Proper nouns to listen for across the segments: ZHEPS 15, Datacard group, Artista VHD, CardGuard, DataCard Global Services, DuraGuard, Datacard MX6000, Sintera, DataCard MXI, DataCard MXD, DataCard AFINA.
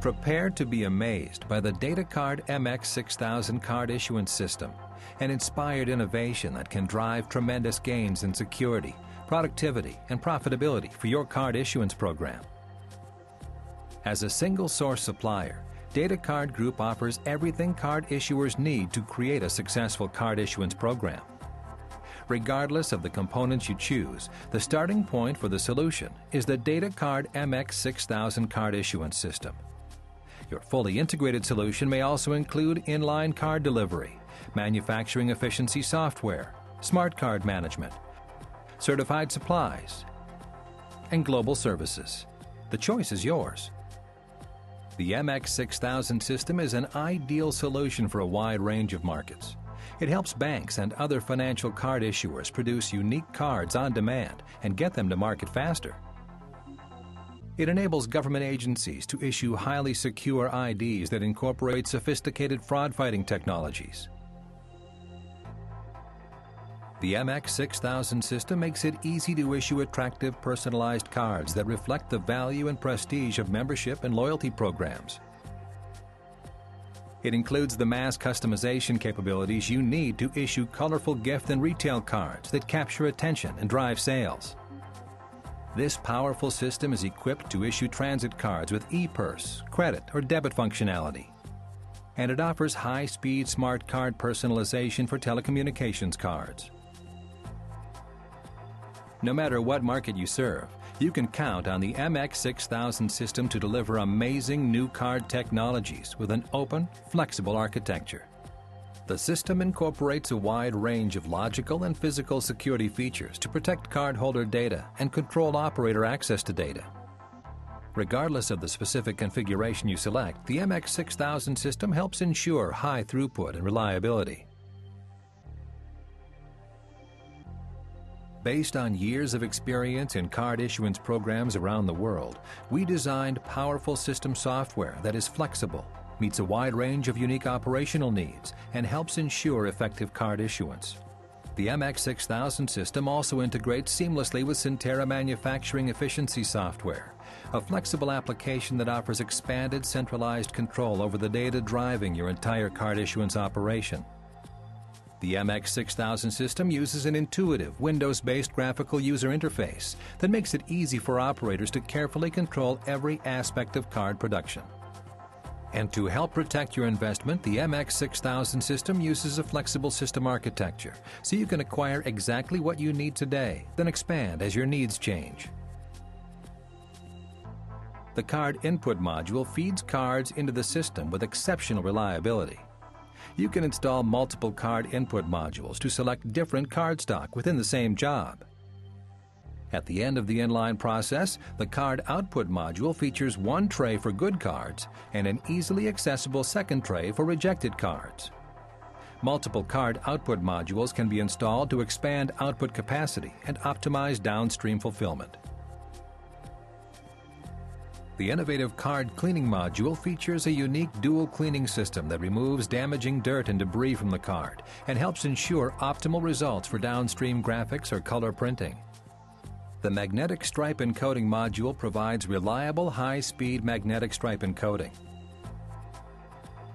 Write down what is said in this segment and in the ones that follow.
Prepare to be amazed by the DataCard MX6000 card issuance system, an inspired innovation that can drive tremendous gains in security, productivity, and profitability for your card issuance program. As a single source supplier, DataCard Group offers everything card issuers need to create a successful card issuance program. Regardless of the components you choose, the starting point for the solution is the DataCard MX6000 card issuance system. Your fully integrated solution may also include inline card delivery, manufacturing efficiency software, smart card management, certified supplies, and global services. The choice is yours. The MX6000 system is an ideal solution for a wide range of markets. It helps banks and other financial card issuers produce unique cards on demand and get them to market faster. It enables government agencies to issue highly secure IDs that incorporate sophisticated fraud-fighting technologies. The MX6000 system makes it easy to issue attractive, personalized cards that reflect the value and prestige of membership and loyalty programs. It includes the mass customization capabilities you need to issue colorful gift and retail cards that capture attention and drive sales. This powerful system is equipped to issue transit cards with e-purse, credit, or debit functionality. And it offers high-speed smart card personalization for telecommunications cards. No matter what market you serve, you can count on the MX6000 system to deliver amazing new card technologies with an open, flexible architecture. The system incorporates a wide range of logical and physical security features to protect cardholder data and control operator access to data. Regardless of the specific configuration you select, the MX6000 system helps ensure high throughput and reliability. Based on years of experience in card issuance programs around the world, we designed powerful system software that is flexible, meets a wide range of unique operational needs, and helps ensure effective card issuance. The MX6000 system also integrates seamlessly with Sintera manufacturing efficiency software, a flexible application that offers expanded centralized control over the data driving your entire card issuance operation. The MX6000 system uses an intuitive, Windows-based graphical user interface that makes it easy for operators to carefully control every aspect of card production. And to help protect your investment, the MX6000 system uses a flexible system architecture, so you can acquire exactly what you need today, then expand as your needs change. The card input module feeds cards into the system with exceptional reliability. You can install multiple card input modules to select different card stock within the same job. At the end of the inline process, the card output module features one tray for good cards and an easily accessible second tray for rejected cards. Multiple card output modules can be installed to expand output capacity and optimize downstream fulfillment. The innovative card cleaning module features a unique dual cleaning system that removes damaging dirt and debris from the card and helps ensure optimal results for downstream graphics or color printing. The magnetic stripe encoding module provides reliable, high-speed magnetic stripe encoding.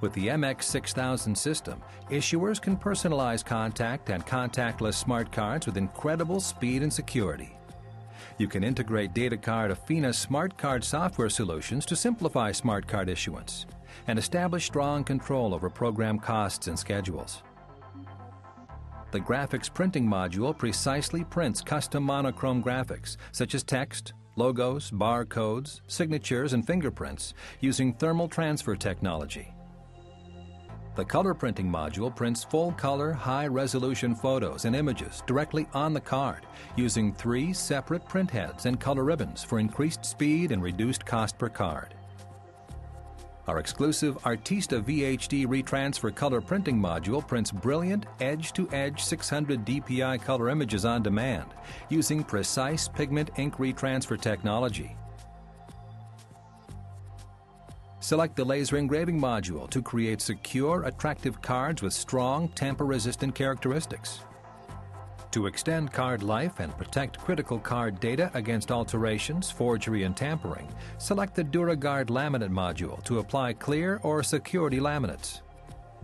With the MX6000 system, issuers can personalize contact and contactless smart cards with incredible speed and security. You can integrate DataCard AFINA smart card software solutions to simplify smart card issuance and establish strong control over program costs and schedules. The graphics printing module precisely prints custom monochrome graphics, such as text, logos, barcodes, signatures, and fingerprints, using thermal transfer technology. The color printing module prints full-color, high-resolution photos and images directly on the card, using three separate printheads and color ribbons for increased speed and reduced cost per card. Our exclusive Artista VHD retransfer color printing module prints brilliant edge-to-edge 600 DPI color images on demand using precise pigment ink retransfer technology. Select the laser engraving module to create secure, attractive cards with strong, tamper-resistant characteristics. To extend card life and protect critical card data against alterations, forgery, and tampering, select the DuraGuard laminate module to apply clear or security laminates.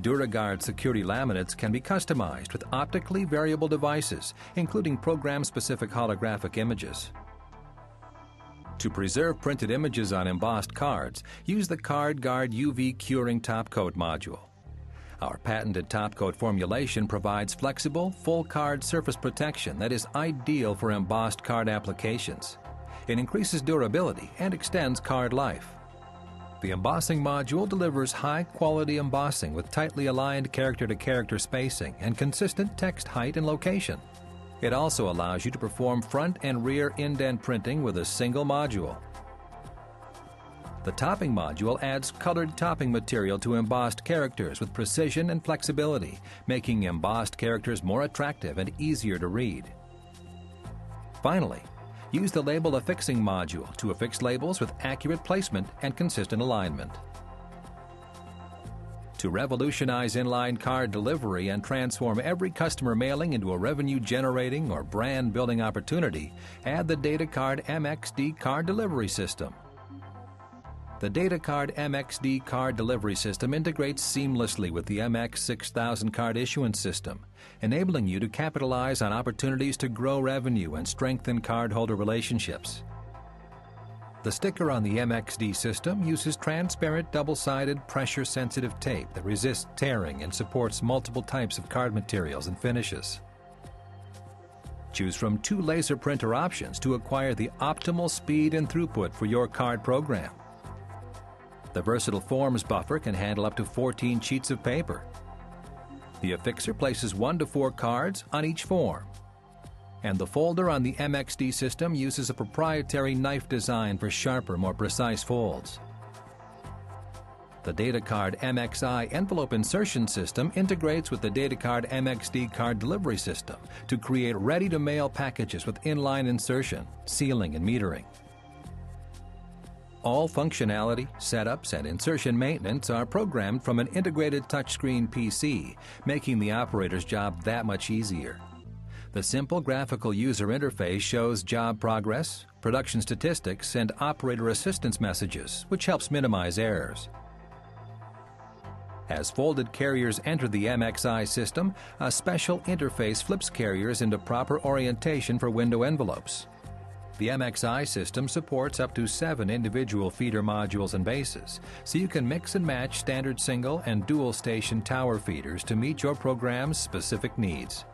DuraGuard security laminates can be customized with optically variable devices, including program-specific holographic images. To preserve printed images on embossed cards, use the CardGuard UV curing topcoat module. Our patented topcoat formulation provides flexible, full card surface protection that is ideal for embossed card applications. It increases durability and extends card life. The embossing module delivers high-quality embossing with tightly aligned character-to-character spacing and consistent text height and location. It also allows you to perform front and rear indent printing with a single module. The topping module adds colored topping material to embossed characters with precision and flexibility, making embossed characters more attractive and easier to read. Finally, use the label affixing module to affix labels with accurate placement and consistent alignment. To revolutionize inline card delivery and transform every customer mailing into a revenue-generating or brand-building opportunity, add the DataCard MXD card delivery system. The DataCard MXD card delivery system integrates seamlessly with the MX6000 card issuance system, enabling you to capitalize on opportunities to grow revenue and strengthen cardholder relationships. The sticker on the MXD system uses transparent double-sided pressure-sensitive tape that resists tearing and supports multiple types of card materials and finishes. Choose from 2 laser printer options to acquire the optimal speed and throughput for your card program. The versatile forms buffer can handle up to 14 sheets of paper. The affixer places 1 to 4 cards on each form. And the folder on the MXD system uses a proprietary knife design for sharper, more precise folds. The DataCard MXI envelope insertion system integrates with the DataCard MXD card delivery system to create ready-to-mail packages with inline insertion, sealing, and metering. All functionality, setups, and insertion maintenance are programmed from an integrated touchscreen PC, making the operator's job that much easier. The simple graphical user interface shows job progress, production statistics, and operator assistance messages, which helps minimize errors. As folded carriers enter the MXI system, a special interface flips carriers into proper orientation for window envelopes. The MXI system supports up to 7 individual feeder modules and bases, so you can mix and match standard single and dual station tower feeders to meet your program's specific needs.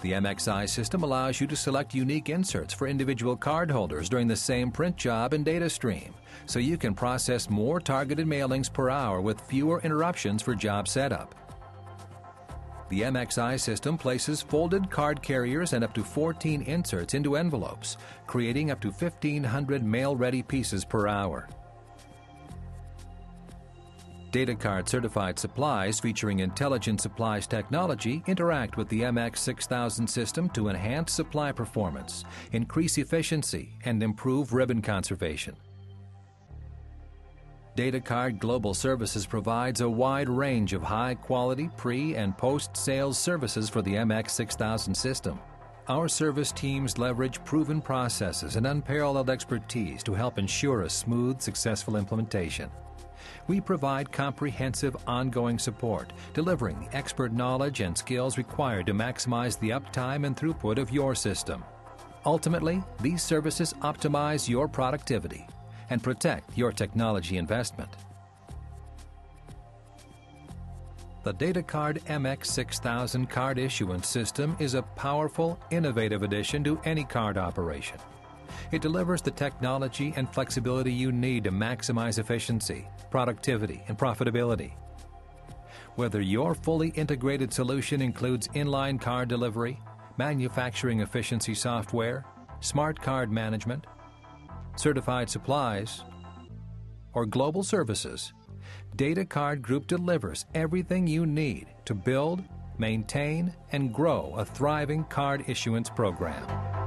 The MXI system allows you to select unique inserts for individual cardholders during the same print job and data stream, so you can process more targeted mailings per hour with fewer interruptions for job setup. The MXI system places folded card carriers and up to 14 inserts into envelopes, creating up to 1,500 mail-ready pieces per hour. DataCard certified supplies featuring intelligent supplies technology interact with the MX6000 system to enhance supply performance, increase efficiency, and improve ribbon conservation. DataCard Global Services provides a wide range of high-quality pre- and post-sales services for the MX6000 system. Our service teams leverage proven processes and unparalleled expertise to help ensure a smooth, successful implementation. We provide comprehensive, ongoing support, delivering the expert knowledge and skills required to maximize the uptime and throughput of your system. Ultimately, these services optimize your productivity and protect your technology investment. The DataCard MX6000 card issuance system is a powerful, innovative addition to any card operation. It delivers the technology and flexibility you need to maximize efficiency, productivity, and profitability. Whether your fully integrated solution includes inline card delivery, manufacturing efficiency software, smart card management, certified supplies, or global services, DataCard Group delivers everything you need to build, maintain, and grow a thriving card issuance program.